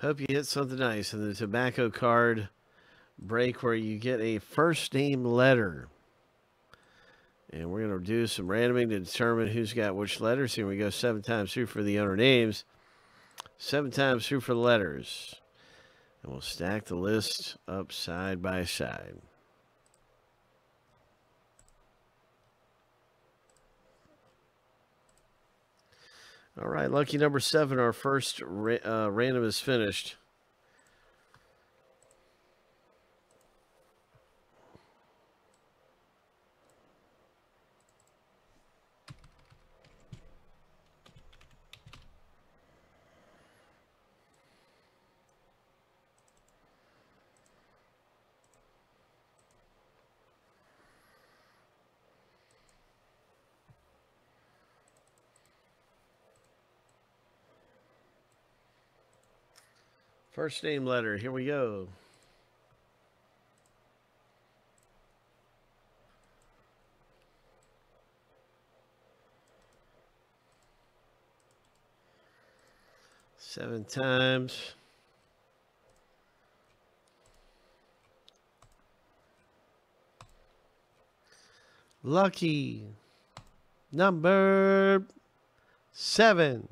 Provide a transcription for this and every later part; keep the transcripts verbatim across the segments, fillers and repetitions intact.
Hope you hit something nice in the tobacco card break where you get a first name letter. And we're going to do some randoming to determine who's got which letters. Here we go. Seven times through for the owner names. Seven times through for letters. And we'll stack the list up side by side. All right, lucky number seven, our first ra uh, random is finished. First name letter, here we go. Seven times. Lucky number seven.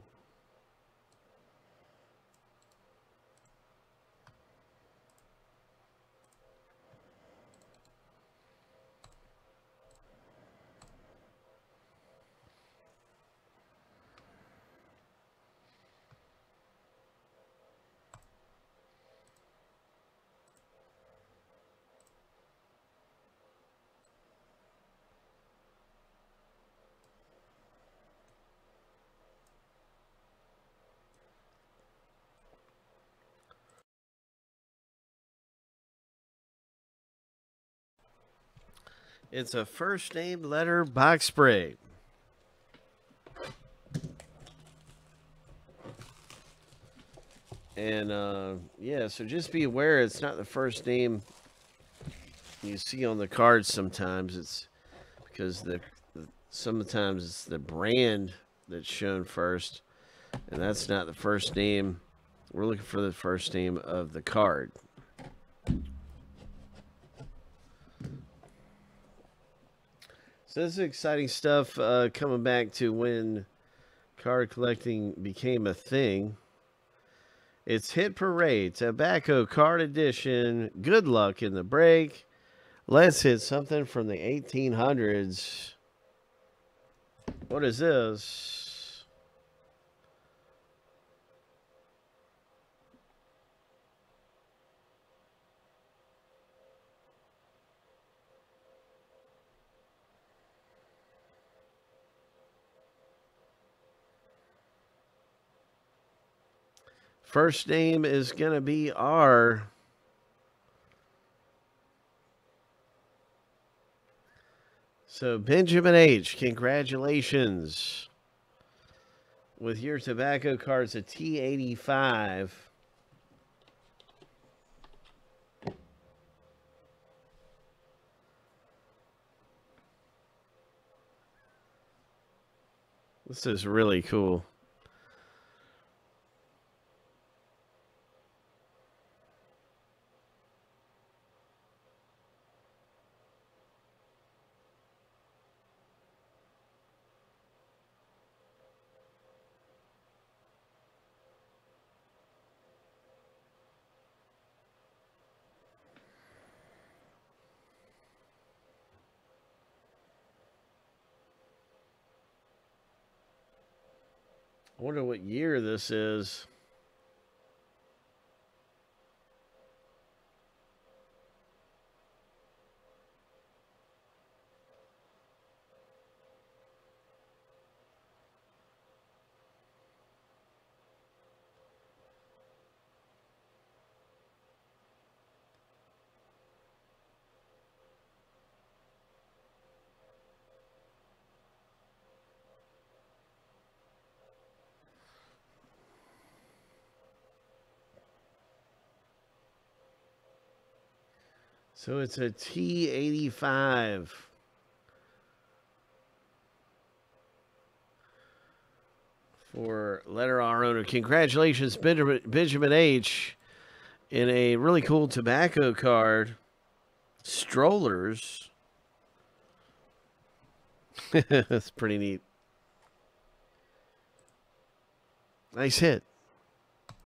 It's a first name letter box break. And uh, yeah, so just be aware it's not the first name you see on the cards sometimes. It's because the, the sometimes it's the brand that's shown first. And that's not the first name. We're looking for the first name of the card. So this is exciting stuff, uh, coming back to when card collecting became a thing. It's Hit Parade, Tobacco Card Edition. Good luck in the break. Let's hit something from the eighteen hundreds. What is this? First name is going to be R. So Benjamin H, congratulations with your tobacco cards, a T eighty-five. This is really cool. I wonder what year this is. So it's a T eighty-five. for Letter R owner. Congratulations, Benjamin H. in a really cool tobacco card. Strollers. That's pretty neat. Nice hit.